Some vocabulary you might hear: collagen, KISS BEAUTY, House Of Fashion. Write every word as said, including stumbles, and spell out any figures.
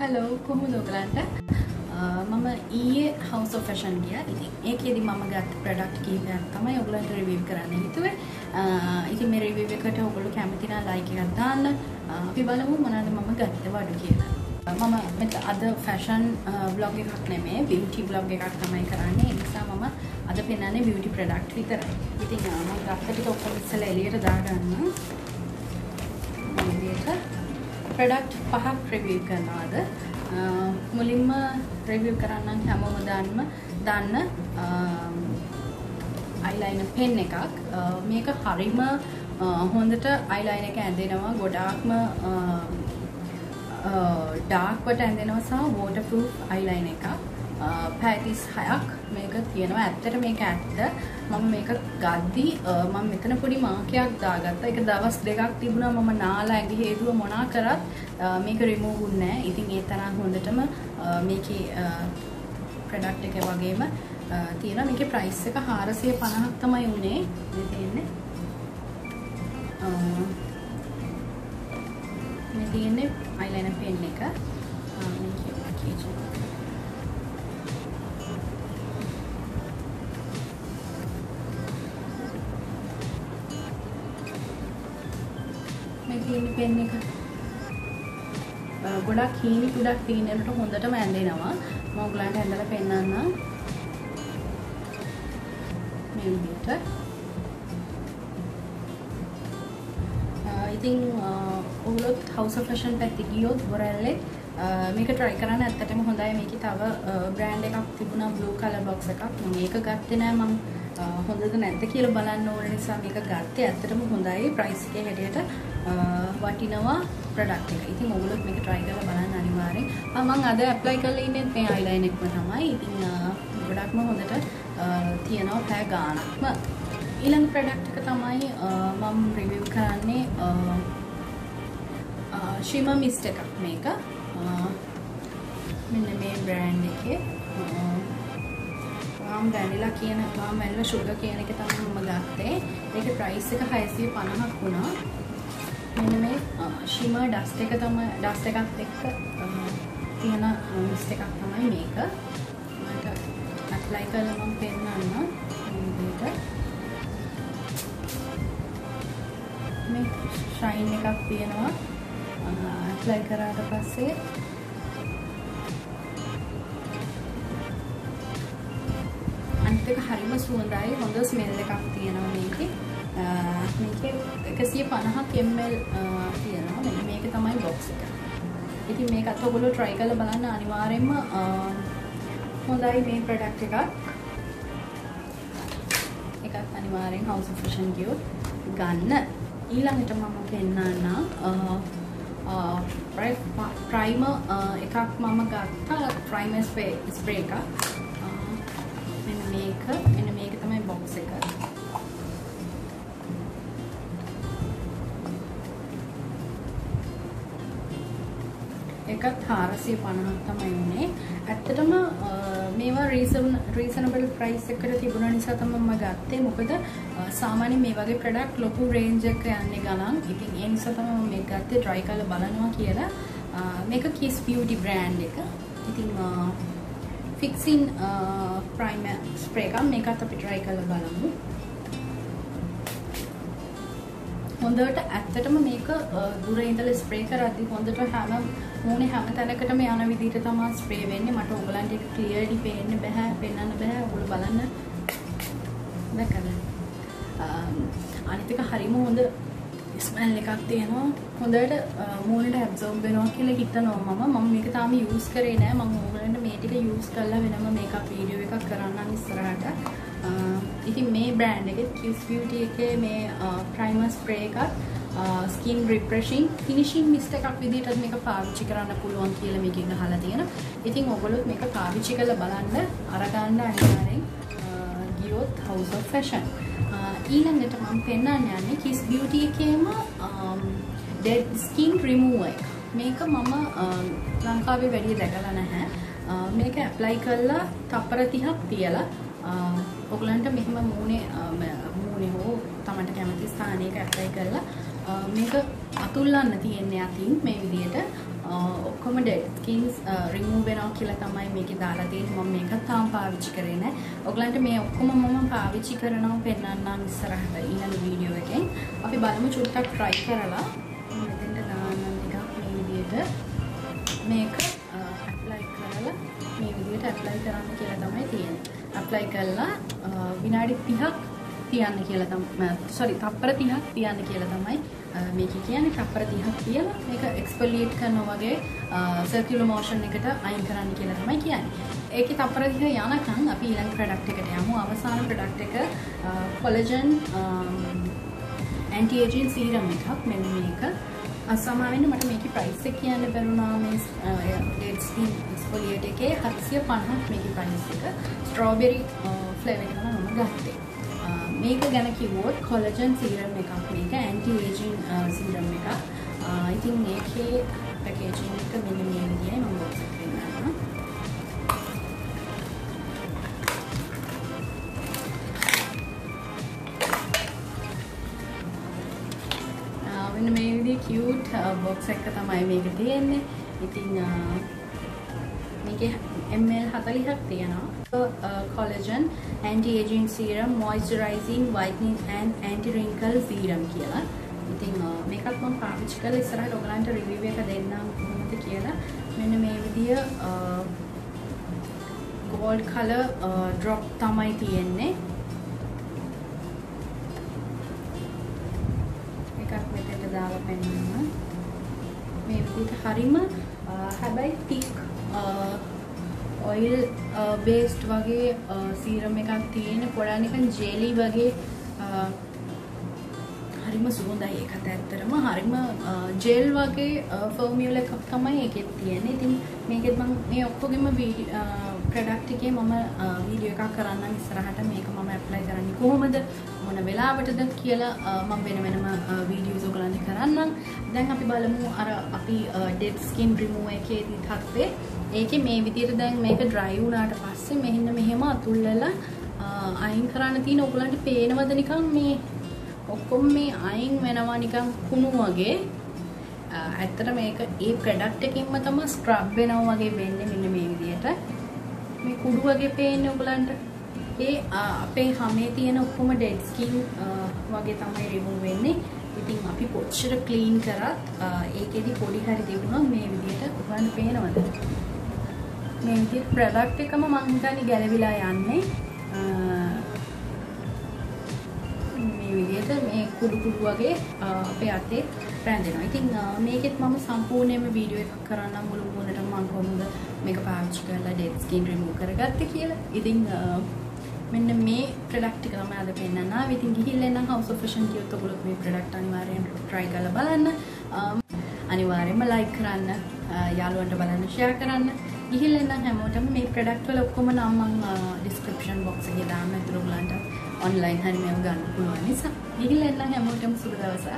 Hello कुमुदोगलांटे मम ई house of fashion गया इति एक यदि मम गत प्रोडक्ट की मैं तमा ओगलांटे रिव्यू कराने हितुवे इति मेरे रिव्यू එකට ඔයගොල්ලෝ කැමති නම් ලයික් එකක් දාන්න අපි බලමු මොනවාද මම ගත්ත වඩු කියලා මම මෙත අද ෆැෂන් බ්ලොග් එකක් නෙමෙයි බියුටි බ්ලොග් එකක් තමයි කරන්නේ ඒ නිසා මම අද පෙන්නන්නේ බියුටි ප්‍රොඩක්ට් විතරයි ඉතින් මම ගත්ත ටික ඔක්කොම ඉස්සලා එළියට දාගන්න මේක प्रोडक्ट पहक रिव्यू करना मुलिम रिव्यू कराना हम दान दान ईलैन पेन का मेक हरीम होंदट ईलैन के अंदेनवा गोडाक्म डार्क बट अंदेनवा सह वाटर प्रूफ ईलैन का पैतीस हयाक मेक तीनवा अत्तर मेक अत्तर मम मेक गद्दी मम इतने पुड़ी माकियाक दागत एक दवस देगा तिबुना मम नाल आगे हेदुव मोना करत मेक रिमूव उन्ने ඉතින් ඒ තරම් හොඳටම මේකේ ප්‍රොඩක්ට් එක වගේම තියෙන මේකේ ප්‍රයිස් එක හාරසිය පනහක් තමයි උනේ මේ තියෙන්නේ මේ තියෙන්නේ අයිලයිනර් පෙන් එක මේකේ ඔකේ हीनी पेन එක ගොඩක් හීනි ගොඩක් තීන වලට හොඳටම ඇඳෙනවා මම ඔයගලන්ට ඇඳලා පෙන්නන්න මේ විදිහට I think ඔයගොල්ලොත් House of Fashion පැත්තේ ගියොත් බොරැල්ලේ මේක try කරන්න ඇත්තටම හොඳයි මේකේ තව brand එකක් තිබුණා blue color box එකක් මම ඒක ගත්තේ නෑ මම හොඳද නැද්ද කියලා බලන්න ඕන නිසා මේක ගත්තේ ඇත්තටම හොඳයි price එකේ හැටියට වටිනවා product එක. ඉතින් ඔයගොල්ලෝ මේක try කරලා බලන්න අනිවාර්යෙන්. මම අද apply කරලා ඉන්නේ මේ eyeliner එකම තමයි. ඉතින් ගොඩක්ම හොඳට තියෙනවා පැය ගාණක්ම. ඊළඟ product එක තමයි මම review කරන්නේ shimmer mist එකක් මේක. මෙන්න මේ brand එකේ वाम वैनिला कियन वाम वैनिला शुगर कियन के तमाम हम लगाते लेकिन प्राइस का है सी पनाह कुना मैंने में शीमा डास्टे का तमा डास्टे का एक कियन मिस्टे का तमा मेकर मत अप्लाई कर लम पेन ना बेटा मैं शाइन का कियन वा अप्लाई करा तो पासे ඒක හරිම සුවඳයි හොඳ ස්මෙල් එකක් තියෙනවා මේකේ මේකේ එකසිය පනහක් එම් එල් තියෙනවා මෙන්න මේක තමයි බොක්ස් එක. ඉතින් මේකත් ඔයගොල්ලෝ try කරලා බලන්න අනිවාර්යයෙන්ම හොඳයි මේ ප්‍රොඩක්ට් එකත් එකත් අනිවාර්යෙන් House of Fashion ගියොත් ගන්න. ඊළඟට මම පෙන්නන්න ප්‍රයිමර් එකක් මම ගත්තා ප්‍රයිමර් ස්ප්‍රේ එකක්. මේක එන මේක තමයි බොක්ස් එක. එකත් හාරසිය පනහක් තමයි උනේ. ඇත්තටම මේවා රීසනබල් ප්‍රයිස් එකකට තිබුණ නිසා තමයි මම ගත්තේ. මොකද සාමාන්‍යයෙන් මේ වගේ ප්‍රොඩක්ට් ලොකු රේන්ජ් එකක යන්නේ ගණන්. ඉතින් ඒ නිසා තමයි මම මේක ගත්තේ try කරලා බලනවා කියලා. මේක KISS BEAUTY brand එක. ඉතින් फिक्सिंग प्राइमर स्प्रे का मेकअप අපි try කරලා බලමු. හොඳට ඇත්තටම මේක දුර ඉඳලා ස්ප්‍රේ කරද්දී හොඳට හැම මොනේ හැම තැනකටම යන විදිහට තමයි ස්ප්‍රේ වෙන්නේ. මට ඔයගලන්ට ඒක ක්ලියර්ලි පේන්න බෑ, පෙන්වන්න බෑ. ඔයගොල්ලෝ බලන්න. දැකලා. අනිත් එක හරිම හොඳ ස්මෙල් එකක් තියෙනවා. හොඳට මූණට ඇබ්සෝබ් වෙනවා කියලා හිතනවා මම. මම මේක තාම යූස් කරේ නෑ. මම ඔයගලන්ට यूज करला वेनम मेकअप वीडियो එකක් කරන්න ඉස්සරහට. ඉතින් මේ brand එකේ KISS BEAUTY එකේ මේ primer spray එකත් skin refreshing finishing mist එකක් විදිහට මේක පාවිච්චි කරන්න පුළුවන් කියලා මේකේ ගහලා තියෙනවා. ඉතින් ඔයගොල්ලොත් මේක පාවිච්චි කරලා බලන්න අරගන්න අනිවාර්යෙන් ගියොත් House of Fashion. ඊළඟට මම පෙන්නන්න යන්නේ KISS BEAUTY එකේම dead skin remover එක. මේක මම ලංකාවේ වැඩි දැකලා නැහැ. මේක ඇප්ලයි කරලා තප්පර තිහක් තියලා ඔයගලන්ට මෙහෙම මූණේ මූණේ හෝ තමන්ට කැමති ස්ථානයක ඇප්ලයි කරලා මේක අතුල්ලන්න තියෙන්නේ අතින් මේ විදියට කොමඩ ස්කින්ස් රිමූව් වෙනවා කියලා තමයි මේකේ දාලා තියෙන්නේ. මම මේකත් තාම පාවිච්චි කරේ නැහැ. ඔයගලන්ට මේ ඔක්කොම මම පාවිච්චි කරනවා පෙන්නන්නම් ඉස්සරහට ඊළඟ වීඩියෝ එකෙන්. අපි බලමු චුට්ටක් try කරලා මෙතෙන්ට දාන්න ටිකක් මේ විදියට මේක apply කරලා මේ විදියට apply කරන්න කියලා තමයි තියෙන්නේ. apply කරලා විනාඩි තිහක් තියන්න කියලා තමයි sorry තප්පර තිහක් තියන්න කියලා තමයි මේක කියන්නේ. තප්පර තිහක් කියලා මේක එක්ස්ෆොලියේට් කරනවා වගේ සර්කියුලර් මෝෂන් එකට අයින් කරන්න කියලා තමයි කියන්නේ. ඒකේ තප්පර තිහ යනකම් අපි ඊළඟ ප්‍රොඩක්ට් එකට යමු. අවසාන ප්‍රොඩක්ට් එක කොලජන් ඇන්ටි ඒජින් සීරම් එකක්. මෙන්න මේක අසමාවෙන්න මට මේකේ ප්‍රයිස් එක කියන්න බැරුණා. මේ ඩෙඩ් ස්කින් එක්ස්ෆොලියේට් එකේ හත්සිය පනහක් මේකේ ප්‍රයිස් එක. ස්ට්‍රෝබෙරි ෆ්ලේවර් එක තමයි මම ගත්තේ. මේක ගැන කිව්වොත් කොලජන් සීරම් එකක්. මේක ඇන්ටි ඒජින් සීරම් එකක්. I think මේකේ පැකේජින් එක මෙන්න මේ විදිහයි. මම බොක්ස් එක දෙන්නම්. මෙන්න මේ විදිහේ කියුට් බොක්ස් එකක තමයි මේක තියෙන්නේ. ඉතින් මේකේ එම් එල් හතළිහක් තියෙනවා. collagen anti aging serum moisturizing whitening and anti wrinkle serum කියලා. ඉතින් මේකත් මම පාවිච්චි කරලා ඉස්සරහට ඔයගලන්ට රිවිව් එක දෙන්නම් කොහොමද කියලා. මෙන්න මේ විදිය gold color drop තමයි තියෙන්නේ. මේකත් මෙතනට දාලා පෙන්නන්න. මේ විදිහට හරීම හැබැයි thick ऑयल बेस्ड वगे सीरम එකක් තියෙන. පොඩා නිකන් ජෙලි වගේ හරිම සුවඳයි. ඒකත් ඇත්තටම හරිම ජෙල් වගේ ෆෝමියුලා එකක් තමයි ඒකෙත් තියෙන්නේ. ඉතින් මේකෙත් මම මේ ඔක්කොගෙම ප්‍රොඩක්ට් එකේ මම වීඩියෝ එකක් කරන්නම් ඉස්සරහට. මේක මම ඇප්ලයි කරන්නේ කොහොමද මොන වෙලාවටද කියලා මම වෙන වෙනම වීඩියෝස් ඔයගලන්ට කරන්නම්. දැන් අපි බලමු අර අපි ඩෙඩ් ස්කින් රිමූව් එකේ තත්ත්වේ. ඒකේ මේ විදිහට දැන් මේක ඩ්‍රයි වුණාට පස්සේ මෙහෙන්න මෙහෙම අතුල්ලලා අයින් කරන්න තියෙන. ඔයගලන්ට පේනවද නිකන් මේ ඔක්කොම මේ අයින් වෙනවා නිකන් කුණු වගේ. ඇත්තට මේක ඒ ප්‍රොඩක්ට් එකකින්ම තමයි ස්ක්‍රබ් වෙනවා වගේ වෙන්නේ. මෙන්න මේ විදිහට මේ කුඩු වගේ පේන්නේ ඔයගලන්ට. ඒ අපේ හැමේ තියෙන ඔක්කොම ඩෙඩ් ස්කින් වගේ තමයි රිමූව් වෙන්නේ. ඉතින් අපි කොච්චර ක්ලීන් කරත් ඒකෙදි පොඩි හරි තිබුණා. මේ විදිහට ඔයගලන්ට පේනවද මේ විදිහට ප්‍රොඩක්ට් එකම මං හිතන්නේ ගැලවිලා යන්නේ. මේ විදිහට මේ කුඩු කුඩු වගේ අපේ අතේ රැඳෙනවා. ඉතින් මේකෙත් මම සම්පූර්ණයෙන්ම වීඩියෝ එකක් කරන්නම් මුළු මුහුණටම මම කොහොමද මේක පාවිච්චි කරලා ඩෙඩ් ස්කින් රිමූව් කරගත්තේ කියලා. ඉතින් මෙන්න මේ ප්‍රොඩක්ට් එක තමයි අද පෙන්නන්න ආවේ. ඉතින් ගිහිල්ලා නම් House of Fashion කියොත් ඔයගොල්ලෝ මේ ප්‍රොඩක්ට් අනිවාර්යයෙන්ම try කරලා බලන්න. අනිවාර්යයෙන්ම like කරන්න, යාළුවන්ට බලන්න, share කරන්න. ඉහිල්ල නම් හැමෝටම මේ ප්‍රොඩක්ට් වල ඔක්කොම නම් මම ඩිස්ක්‍රිප්ෂන් බොක්ස් එකේ දාන්න. ඒතර ඔයගලන්ට ඔන්ලයින් හරි මේව ගන්න පුළුවන් නිසා. ඉහිල්ල නම් හැමෝටම සුබ දවසක්.